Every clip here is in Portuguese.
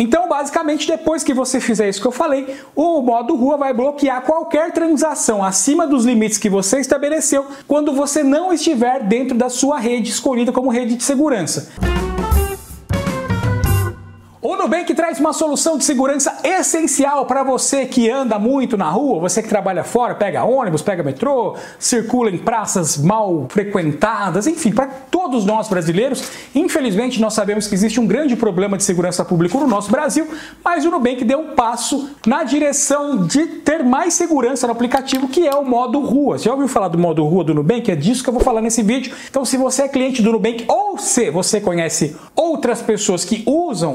Então, basicamente, depois que você fizer isso que eu falei, o modo Rua vai bloquear qualquer transação acima dos limites que você estabeleceu quando você não estiver dentro da sua rede escolhida como rede de segurança. O Nubank traz uma solução de segurança essencial para você que anda muito na rua, você que trabalha fora, pega ônibus, pega metrô, circula em praças mal frequentadas, enfim, para todos nós brasileiros. Infelizmente, nós sabemos que existe um grande problema de segurança pública no nosso Brasil, mas o Nubank deu um passo na direção de ter mais segurança no aplicativo, que é o modo Rua. Você já ouviu falar do modo Rua do Nubank? É disso que eu vou falar nesse vídeo. Então, se você é cliente do Nubank ou se você conhece outras pessoas que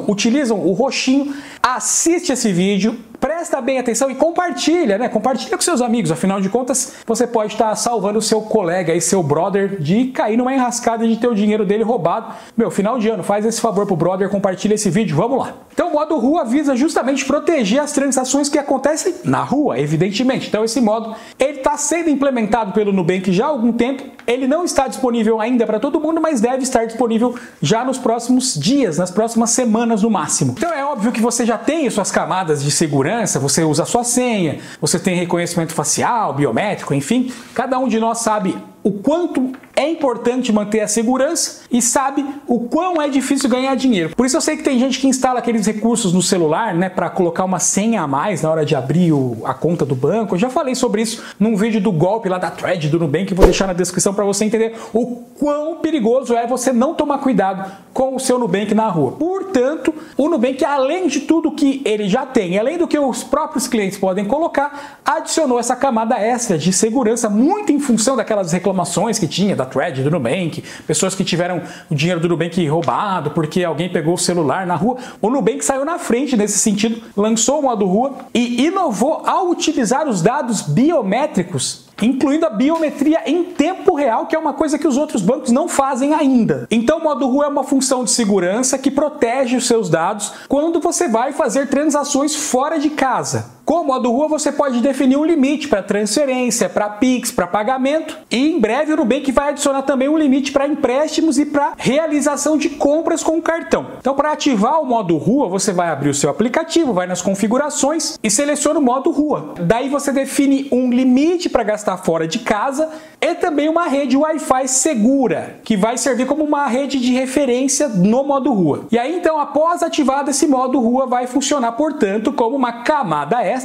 utilizam o roxinho, assiste esse vídeo, presta bem atenção e compartilha, Compartilha com seus amigos, afinal de contas, você pode estar salvando o seu colega e seu brother de cair numa enrascada de ter o dinheiro dele roubado. Meu, final de ano, faz esse favor pro brother, compartilha esse vídeo, vamos lá. Então, o modo Rua visa justamente proteger as transações que acontecem na rua, evidentemente. Então, esse modo, ele está sendo implementado pelo Nubank já há algum tempo, ele não está disponível ainda para todo mundo, mas deve estar disponível já nos próximos dias, nas próximas semanas no máximo. Então, é óbvio que você já tem suas camadas de segurança, você usa a sua senha, você tem reconhecimento facial, biométrico, enfim. Cada um de nós sabe o quanto é importante manter a segurança e sabe o quão é difícil ganhar dinheiro. Por isso eu sei que tem gente que instala aqueles recursos no celular, para colocar uma senha a mais na hora de abrir a conta do banco. Eu já falei sobre isso num vídeo do golpe lá da Thread do Nubank, que eu vou deixar na descrição para você entender o quão perigoso é você não tomar cuidado com o seu Nubank na rua. Portanto, o Nubank, além de tudo que ele já tem, além do que os próprios clientes podem colocar, adicionou essa camada extra de segurança, muito em função daquelas reclamações que tinha da Thread do Nubank, pessoas que tiveram o dinheiro do Nubank roubado porque alguém pegou o celular na rua. O Nubank saiu na frente nesse sentido, lançou o modo Rua e inovou ao utilizar os dados biométricos, incluindo a biometria em tempo real, que é uma coisa que os outros bancos não fazem ainda. Então, o modo Rua é uma função de segurança que protege os seus dados quando você vai fazer transações fora de casa. Com o modo Rua, você pode definir um limite para transferência, para Pix, para pagamento, e em breve o Nubank vai adicionar também um limite para empréstimos e para realização de compras com o cartão. Então, para ativar o modo Rua, você vai abrir o seu aplicativo, vai nas configurações e seleciona o modo Rua. Daí você define um limite para gastar fora de casa e também uma rede Wi-Fi segura, que vai servir como uma rede de referência no modo Rua. E aí, então, após ativado, esse modo Rua vai funcionar, portanto, como uma camada extra,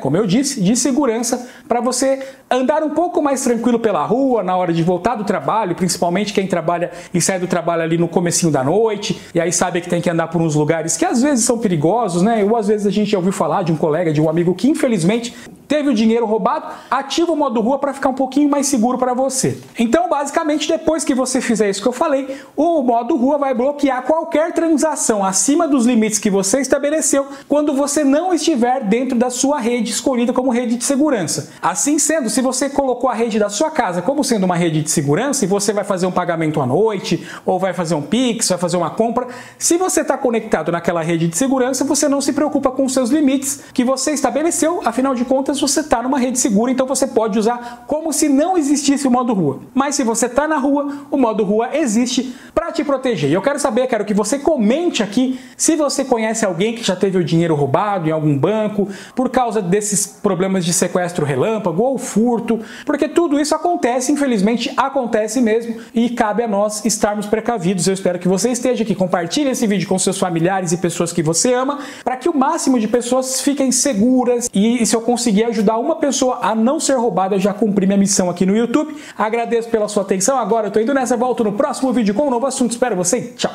como eu disse, de segurança, para você andar um pouco mais tranquilo pela rua na hora de voltar do trabalho, principalmente quem trabalha e sai do trabalho ali no comecinho da noite, e aí sabe que tem que andar por uns lugares que às vezes são perigosos, Ou às vezes a gente já ouviu falar de um colega, de um amigo que infelizmente teve o dinheiro roubado. Ativa o modo Rua para ficar um pouquinho mais seguro para você. Então, basicamente, depois que você fizer isso que eu falei, o modo Rua vai bloquear qualquer transação acima dos limites que você estabeleceu quando você não estiver dentro da sua rede escolhida como rede de segurança. Assim sendo, se você colocou a rede da sua casa como sendo uma rede de segurança e você vai fazer um pagamento à noite, ou vai fazer um Pix, vai fazer uma compra, se você está conectado naquela rede de segurança, você não se preocupa com os seus limites que você estabeleceu, afinal de contas você está numa rede segura, então você pode usar como se não existisse o modo Rua. Mas se você está na rua, o modo Rua existe para te proteger. E eu quero saber, quero que você comente aqui se você conhece alguém que já teve o dinheiro roubado em algum banco, por causa desses problemas de sequestro relâmpago ou furto, porque tudo isso acontece, infelizmente acontece mesmo, e cabe a nós estarmos precavidos. Eu espero que você esteja aqui, compartilhe esse vídeo com seus familiares e pessoas que você ama, para que o máximo de pessoas fiquem seguras, e se eu conseguir ajudar uma pessoa a não ser roubada, eu já cumpri minha missão aqui no YouTube. Agradeço pela sua atenção, agora eu tô indo nessa, volto no próximo vídeo com um novo assunto, espero você, tchau!